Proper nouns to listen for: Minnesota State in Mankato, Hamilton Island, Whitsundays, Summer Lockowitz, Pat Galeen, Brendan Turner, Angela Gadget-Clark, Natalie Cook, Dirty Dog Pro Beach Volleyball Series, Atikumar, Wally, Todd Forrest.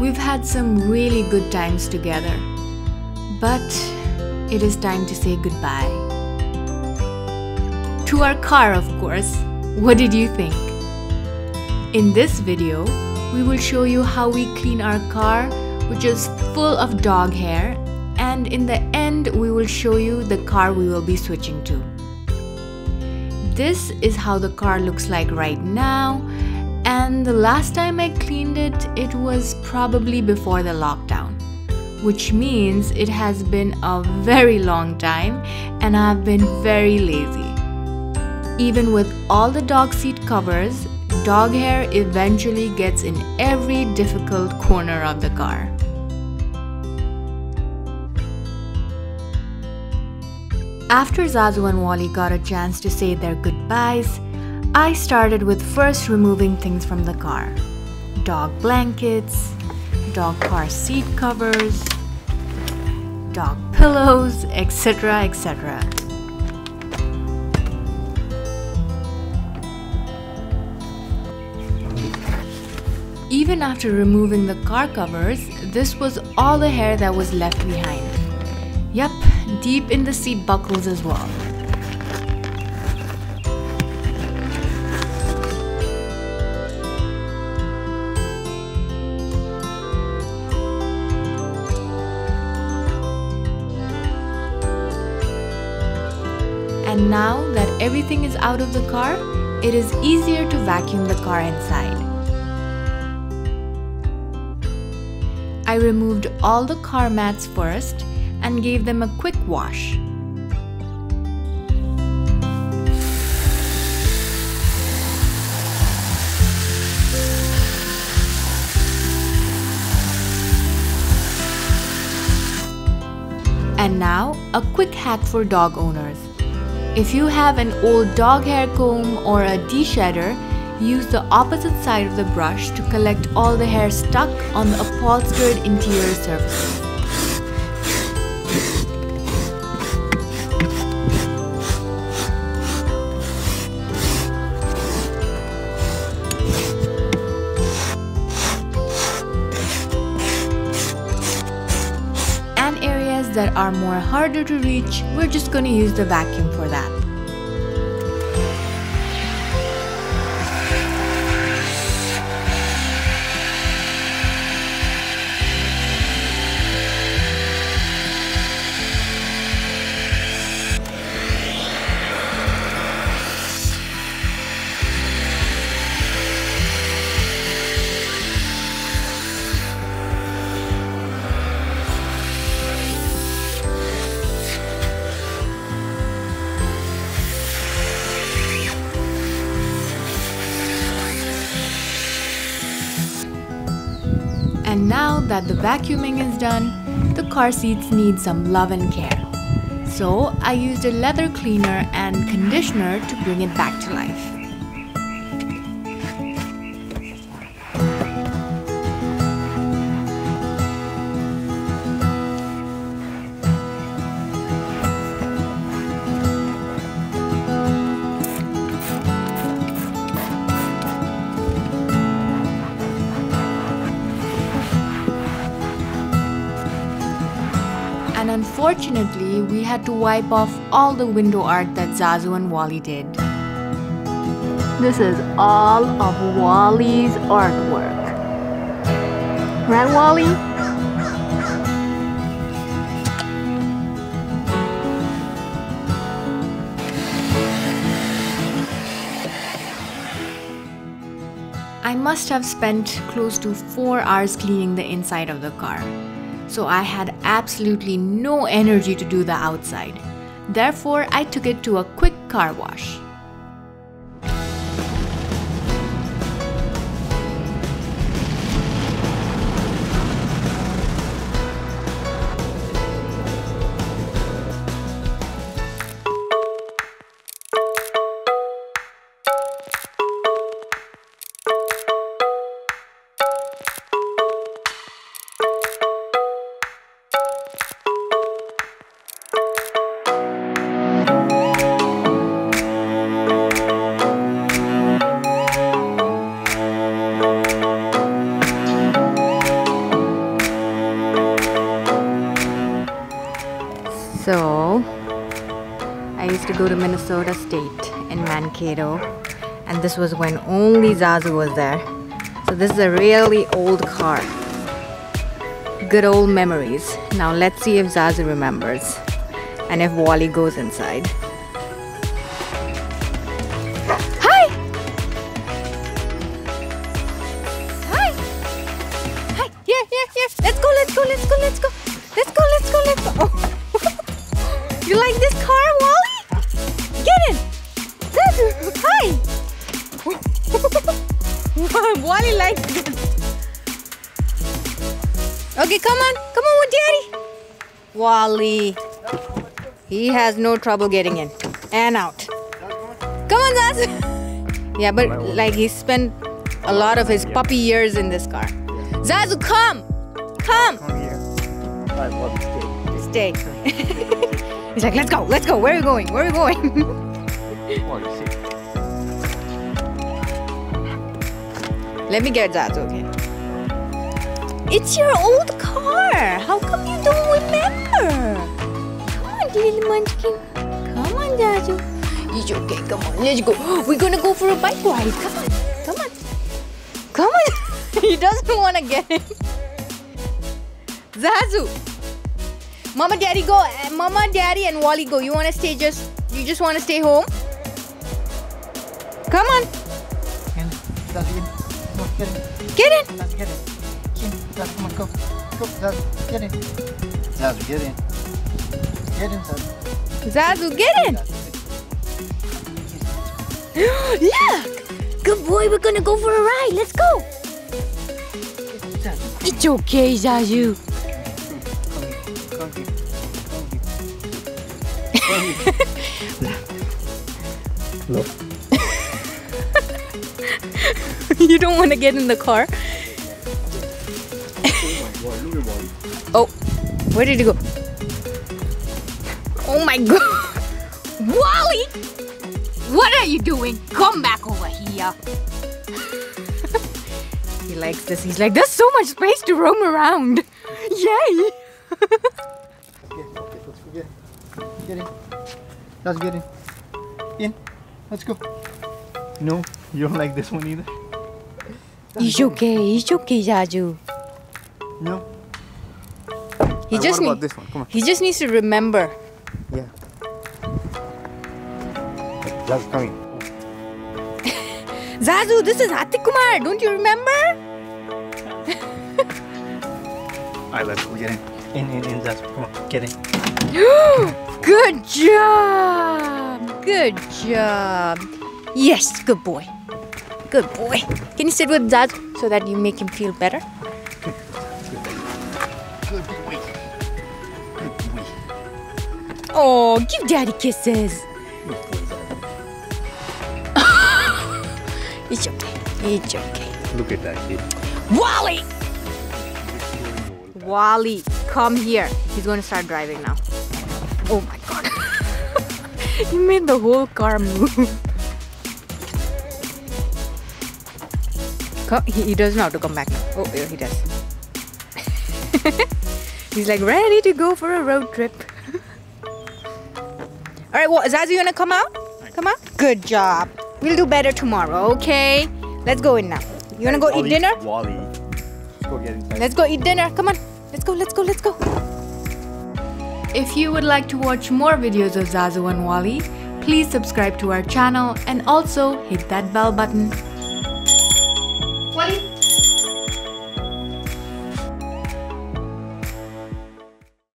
We've had some really good times together, but it is time to say goodbye. To our car, of course. What did you think? In this video, we will show you how we clean our car, which is full of dog hair, and in the end, we will show you the car we will be switching to. This is how the car looks like right now, and the last time I cleaned it, it was probably before the lockdown, which means it has been a very long time and I've been very lazy. Even with all the dog seat covers, dog hair eventually gets in every difficult corner of the car. After Zazu and Wally got a chance to say their goodbyes, I started with first removing things from the car. Dog blankets, dog car seat covers, dog pillows, etc., etc. Even after removing the car covers, this was all the hair that was left behind. Yep, deep in the seat buckles as well. And now that everything is out of the car, it is easier to vacuum the car inside. I removed all the car mats first and gave them a quick wash. And now, a quick hack for dog owners. If you have an old dog hair comb or a de-shedder, use the opposite side of the brush to collect all the hair stuck on the upholstered interior surfaces. And areas that are more harder to reach, we're just going to use the vacuum for that. And now that the vacuuming is done, the car seats need some love and care. So I used a leather cleaner and conditioner to bring it back to life. And unfortunately, we had to wipe off all the window art that Zazu and Wally did. This is all of Wally's artwork. Right, Wally? I must have spent close to 4 hours cleaning the inside of the car. So I had absolutely no energy to do the outside. Therefore, I took it to a quick car wash. So I used to go to Minnesota State in Mankato, and this was when only Zazu was there. So this is a really old car. Good old memories. Now let's see if Zazu remembers and if Wally goes inside. Hi! Hi! Hi! Here, here, here! Let's go, let's go, let's go, let's go! Let's go, let's go, let's go! Oh. You like this car, Wally? Get in! Zazu! Hi! Wally likes this. Okay, come on with Daddy. Wally. He has no trouble getting in and out. Come on, Zazu. Yeah, but like he spent a lot of his puppy years in this car. Zazu, come! Come! Come here. Stay. He's like, let's go, let's go. Where are we going? Where are we going? Let me get Zazu again. It's your old car. How come you don't remember? Come on, little munchkin. Come on, Zazu. It's okay. Come on, let's go. We're gonna go for a bike ride. Come on, come on, come on. He doesn't want to get it. Zazu. Mama, Daddy, go. Mama, Daddy, and Wally, go. You want to stay? You just want to stay home? Come on. Get in. Get in. Come on, go. Go, Zazu. Get in. Zazu, get in. Get in, Zazu. Zazu, get in. Yeah. Good boy. We're gonna go for a ride. Let's go. It's okay, Zazu. Look. You don't want to get in the car. Oh, where did he go? Oh my God, Wally! What are you doing? Come back over here. He likes this. He's like, there's so much space to roam around. Yay! Get in. Let's get in. In. Let's go. No, you don't like this one either. It's okay, Zazu. No. He right, just what about this one? Come on. He just needs to remember. Yeah. Zazu, come in. Zazu, this is Atikumar. Don't you remember? Alright, let's go. Get in. In, Zazu. Come on, get in. Good job! Good job! Yes, good boy. Good boy. Can you sit with Dad so that you make him feel better? Good boy. Good boy. Oh, give Daddy kisses. It's okay. It's okay. Look at that kid. Wally! Wally, come here. He's going to start driving now. Oh my God. You made the whole car move. He doesn't know how to come back now. Oh, yeah, he does. He's like ready to go for a road trip. Alright, well, Zazu, you wanna come out? Come out? Good job. We'll do better tomorrow, okay? Let's go in now. You wanna go eat dinner? Wally. Let's go get inside. Let's go eat dinner. Come on. Let's go, let's go, let's go. If you would like to watch more videos of Zazu and Wally, please subscribe to our channel and also hit that bell button.